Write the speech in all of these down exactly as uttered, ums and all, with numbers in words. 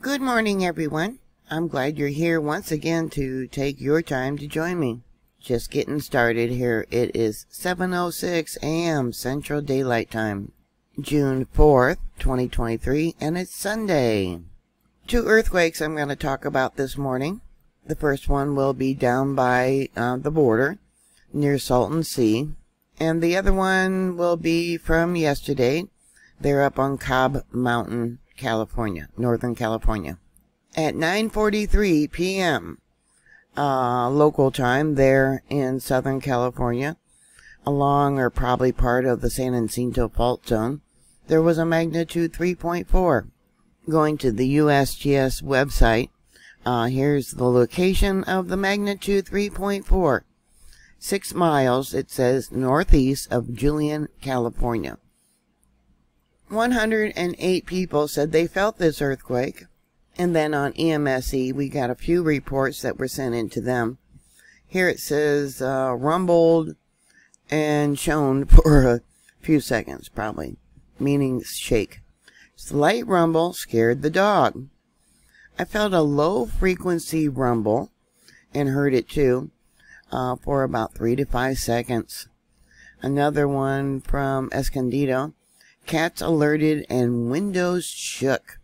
Good morning, everyone. I'm glad you're here once again to take your time to join me. Just getting started here. It is seven oh six a m Central Daylight Time, June fourth, twenty twenty-three, and it's Sunday. Two earthquakes I'm going to talk about this morning. The first one will be down by uh, the border near Salton Sea, and the other one will be from yesterday. They're up on Cobb Mountain, California, Northern California. At nine forty-three p m uh, local time there in Southern California, along or probably part of the San Jacinto fault zone, there was a magnitude three point four. Going to the U S G S website, uh, here's the location of the magnitude three point four. Six miles, it says, northeast of Julian, California. one hundred eight people said they felt this earthquake. And then on E M S E, we got a few reports that were sent in to them. Here it says uh, rumbled and shone for a few seconds, probably, meaning shake. Slight rumble scared the dog. I felt a low-frequency rumble and heard it too uh, for about three to five seconds. Another one from Escondido. Cats alerted and windows shook.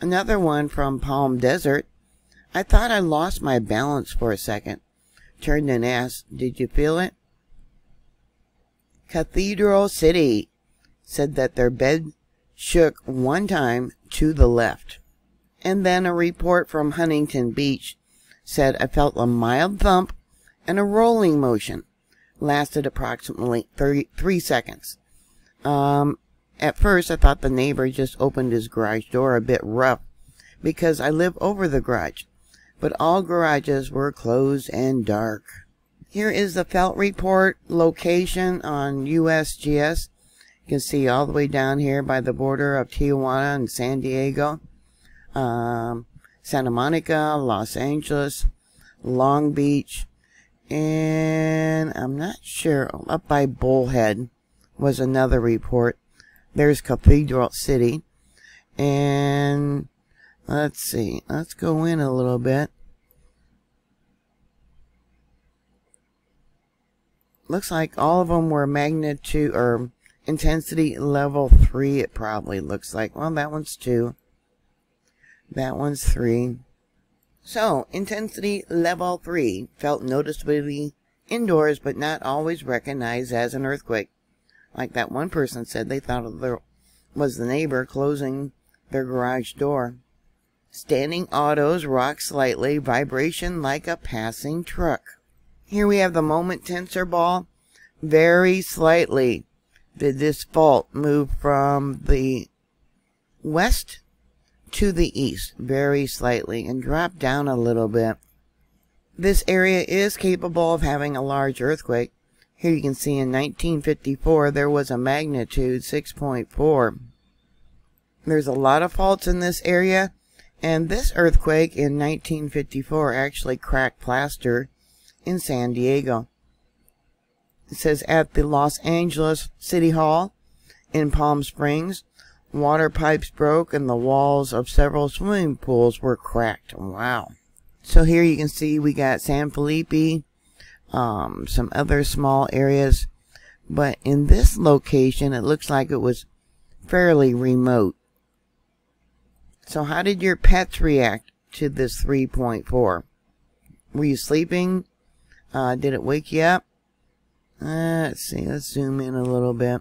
Another one from Palm Desert. I thought I lost my balance for a second. Turned and asked, did you feel it? Cathedral City said that their bed shook one time to the left. And then a report from Huntington Beach said I felt a mild thump and a rolling motion. Lasted approximately thirty-three seconds. Um... At first, I thought the neighbor just opened his garage door a bit rough because I live over the garage, but all garages were closed and dark. Here is the felt report location on U S G S. You can see all the way down here by the border of Tijuana and San Diego, um, Santa Monica, Los Angeles, Long Beach, and I'm not sure, up by Bullhead was another report. There's Cathedral City, and let's see, let's go in a little bit. Looks like all of them were magnitude or intensity level three, it probably looks like. Well, that one's two, that one's three. So intensity level three felt noticeably indoors, but not always recognized as an earthquake. Like that one person said, they thought there was the neighbor closing their garage door. Standing autos rock slightly, vibration like a passing truck. Here we have the moment tensor ball. Very slightly did this fault move from the west to the east, very slightly, and dropped down a little bit. This area is capable of having a large earthquake. Here you can see in nineteen fifty-four, there was a magnitude six point four. There's a lot of faults in this area, and this earthquake in nineteen fifty-four actually cracked plaster in San Diego. It says at the Los Angeles City Hall in Palm Springs, water pipes broke and the walls of several swimming pools were cracked. Wow. So here you can see we got San Felipe, Um, some other small areas, but in this location, it looks like it was fairly remote. So how did your pets react to this three point four? Were you sleeping? Uh, did it wake you up? Uh, let's see, let's zoom in a little bit.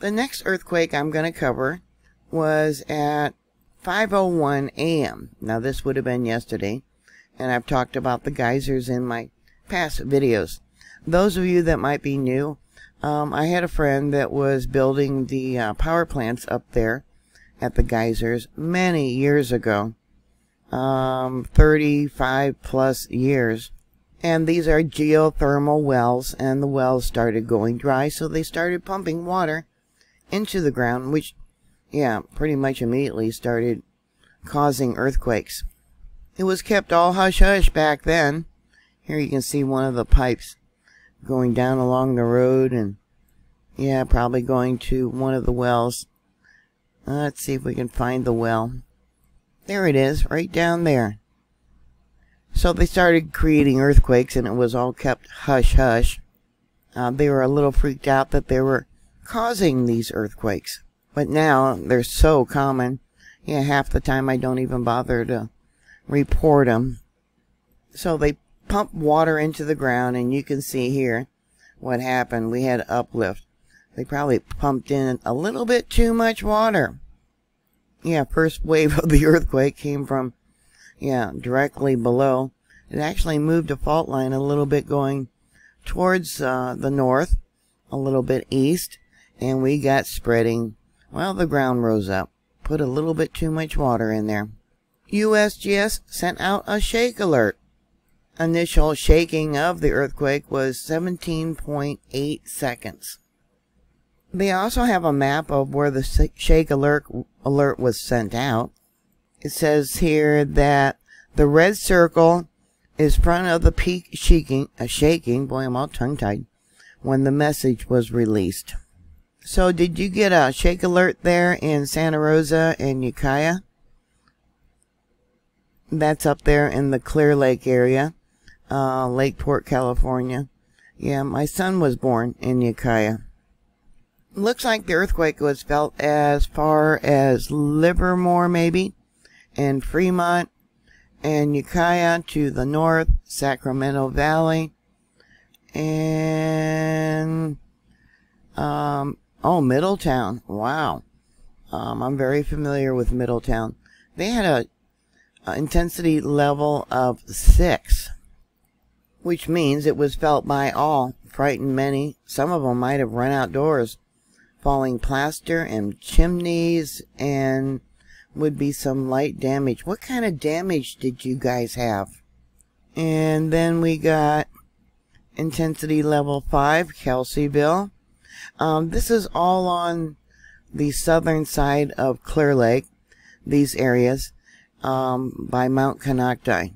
The next earthquake I'm going to cover was at five oh one a m Now this would have been yesterday, and I've talked about the geysers in my past videos. Those of you that might be new, um, I had a friend that was building the uh, power plants up there at the geysers many years ago, um, thirty-five plus years, and these are geothermal wells, and the wells started going dry, so they started pumping water into the ground, which yeah, pretty much immediately started causing earthquakes. It was kept all hush-hush back then. Here you can see one of the pipes going down along the road and, yeah, probably going to one of the wells. Uh, let's see if we can find the well. There it is, right down there. So they started creating earthquakes and it was all kept hush-hush. Uh, they were a little freaked out that they were causing these earthquakes. But now they're so common, yeah, half the time I don't even bother to report them. So they pump water into the ground, and you can see here what happened. We had uplift. They probably pumped in a little bit too much water. Yeah, first wave of the earthquake came from, yeah, directly below. It actually moved a fault line a little bit going towards uh, the north, a little bit east, and we got spreading. Well, the ground rose up. Put a little bit too much water in there. U S G S sent out a shake alert. Initial shaking of the earthquake was seventeen point eight seconds. They also have a map of where the shake alert alert was sent out. It says here that the red circle is front of the peak shaking, uh, shaking, boy, I'm all tongue-tied, when the message was released. So did you get a shake alert there in Santa Rosa and Ukiah? That's up there in the Clear Lake area, uh, Lakeport, California. Yeah, my son was born in Ukiah. Looks like the earthquake was felt as far as Livermore, maybe, and Fremont, and Ukiah to the north, Sacramento Valley, and um, oh, Middletown. Wow. Um, I'm very familiar with Middletown. They had a, a intensity level of six, which means it was felt by all, frightened many. Some of them might have run outdoors, falling plaster and chimneys, and would be some light damage. What kind of damage did you guys have? And then we got intensity level five, Kelseyville. Um, this is all on the southern side of Clear Lake, these areas, um, by Mount Konocti.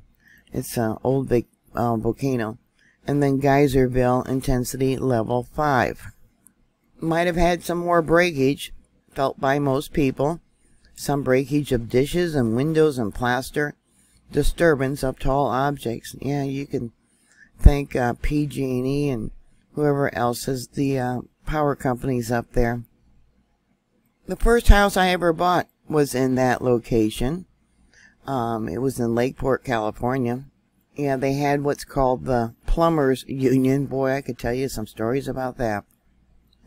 It's an old big, uh, volcano. And then Geyserville, intensity level five. Might have had some more breakage felt by most people. Some breakage of dishes and windows and plaster. Disturbance of tall objects. Yeah, you can thank uh, P G and E and whoever else is the uh, power companies up there. The first house I ever bought was in that location. Um, it was in Lakeport, California. Yeah, they had what's called the Plumbers Union. Boy, I could tell you some stories about that.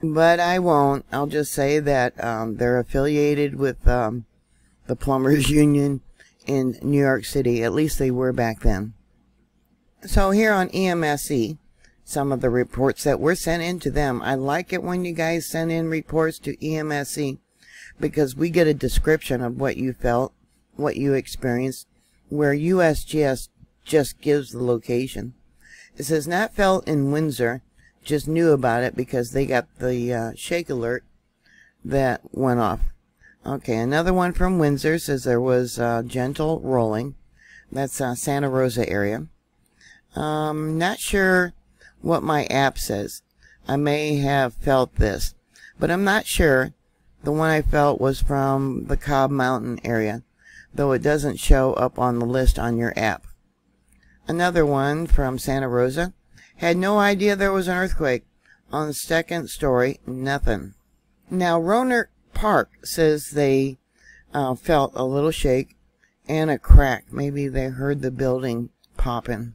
But I won't. I'll just say that um, they're affiliated with um, the Plumbers Union in New York City. At least they were back then. So here on E M S E, some of the reports that were sent in to them. I like it when you guys send in reports to E M S E because we get a description of what you felt, what you experienced, where U S G S just gives the location. It says, not felt in Windsor, just knew about it because they got the uh, shake alert that went off. Okay, another one from Windsor says there was uh, gentle rolling. That's uh, Santa Rosa area. Um, not sure what my app says. I may have felt this, but I'm not sure. The one I felt was from the Cobb Mountain area, though it doesn't show up on the list on your app. Another one from Santa Rosa. Had no idea there was an earthquake. On the second story, nothing. Now, Rohnert Park says they uh, felt a little shake and a crack. Maybe they heard the building popping.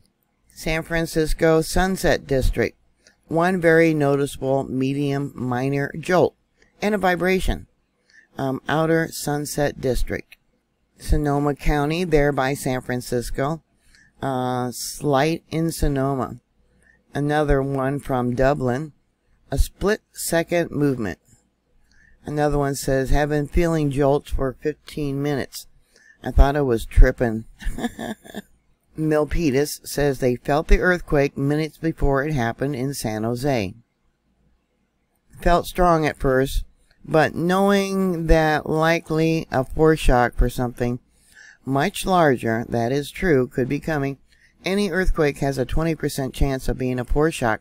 San Francisco Sunset District. One very noticeable medium minor jolt and a vibration. Um, Outer Sunset District. Sonoma County, there by San Francisco. Uh, slight in Sonoma. Another one from Dublin. A split second movement. Another one says, have been feeling jolts for fifteen minutes. I thought I was tripping. Milpitas says they felt the earthquake minutes before it happened in San Jose. Felt strong at first, but knowing that likely a foreshock for something, much larger, that is true, could be coming. Any earthquake has a twenty percent chance of being a core shock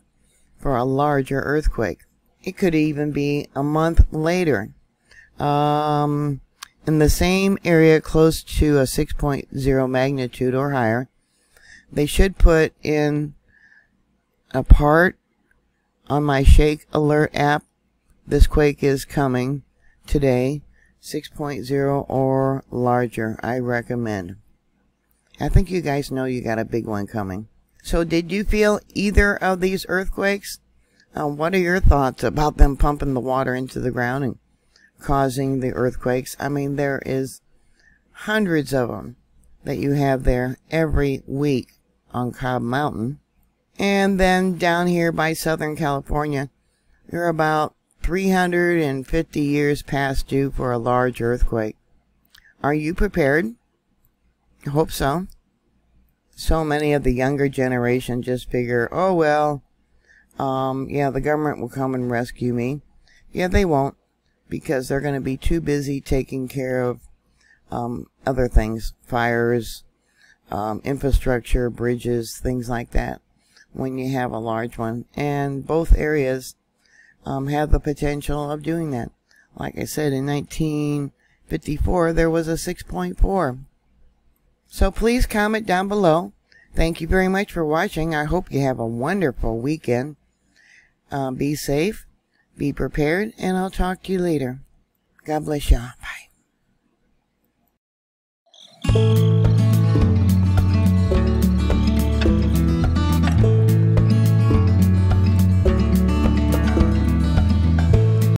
for a larger earthquake. It could even be a month later. Um, in the same area close to a six point zero magnitude or higher, they should put in a part on my Shake Alert app. This quake is coming today, six point zero or larger, I recommend. I think you guys know you got a big one coming. So did you feel either of these earthquakes? Uh, what are your thoughts about them pumping the water into the ground and causing the earthquakes? I mean, there is hundreds of them that you have there every week on Cobb Mountain. And then down here by Southern California, you're about three hundred fifty years past due for a large earthquake. Are you prepared? I hope so. So many of the younger generation just figure, oh well, um, yeah, the government will come and rescue me. Yeah, they won't, because they're going to be too busy taking care of um, other things, fires, um, infrastructure, bridges, things like that, when you have a large one. And both areas um, have the potential of doing that. Like I said, in nineteen fifty-four, there was a six point four. So please comment down below. Thank you very much for watching. I hope you have a wonderful weekend. Uh, be safe, be prepared, and I'll talk to you later. God bless y'all. Bye.